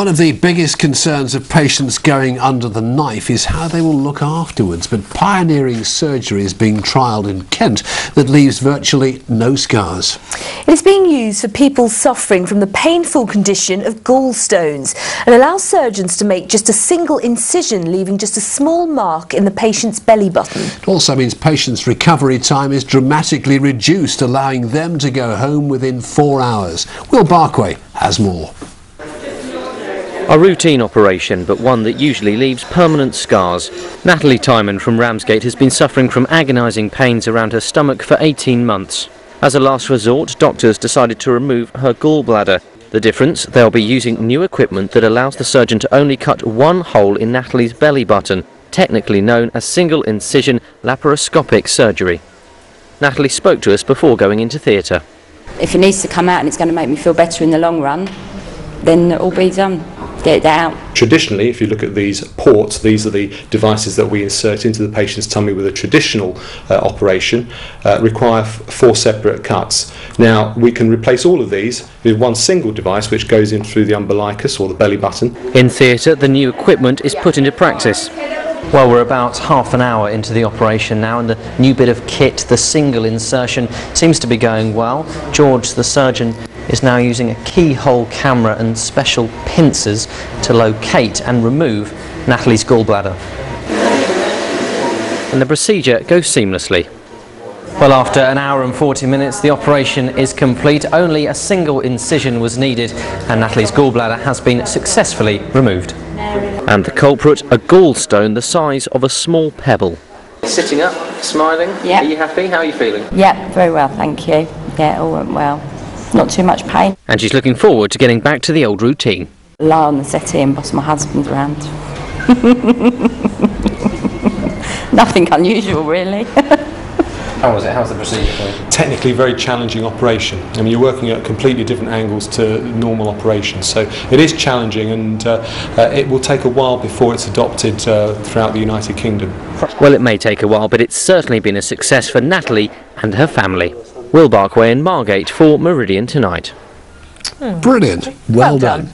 One of the biggest concerns of patients going under the knife is how they will look afterwards, but pioneering surgery is being trialled in Kent that leaves virtually no scars. It is being used for people suffering from the painful condition of gallstones and allows surgeons to make just a single incision, leaving just a small mark in the patient's belly button. It also means patients' recovery time is dramatically reduced, allowing them to go home within 4 hours. Will Barkway has more. A routine operation, but one that usually leaves permanent scars. Natalie Tymon from Ramsgate has been suffering from agonising pains around her stomach for 18 months. As a last resort, doctors decided to remove her gallbladder. The difference? They'll be using new equipment that allows the surgeon to only cut one hole in Natalie's belly button, technically known as single incision laparoscopic surgery. Natalie spoke to us before going into theatre. If it needs to come out and it's going to make me feel better in the long run, then it'll be done. Get it out. Traditionally, if you look at these ports, these are the devices that we insert into the patient's tummy with a traditional operation, require four separate cuts. Now, we can replace all of these with one single device which goes in through the umbilicus or the belly button. In theatre, the new equipment is put into practice. Well, we're about half an hour into the operation now, and the new bit of kit, the single insertion, seems to be going well. George, the surgeon, is now using a keyhole camera and special pincers to locate and remove Natalie's gallbladder. And the procedure goes seamlessly. Well, after an hour and 40 minutes, the operation is complete. Only a single incision was needed, and Natalie's gallbladder has been successfully removed. And the culprit, a gallstone the size of a small pebble. Sitting up, smiling, yep. Are you happy? How are you feeling? Yeah, very well, thank you. Yeah, it all went well. Not too much pain. And she's looking forward to getting back to the old routine. Lie on the settee and boss my husband around. Nothing unusual, really. How was it? How's the procedure for you? Technically, very challenging operation. I mean, you're working at completely different angles to normal operations, so it is challenging, and it will take a while before it's adopted throughout the United Kingdom. Well, it may take a while, but it's certainly been a success for Natalie and her family. Will Barkway in Margate for Meridian Tonight. Brilliant. Well done.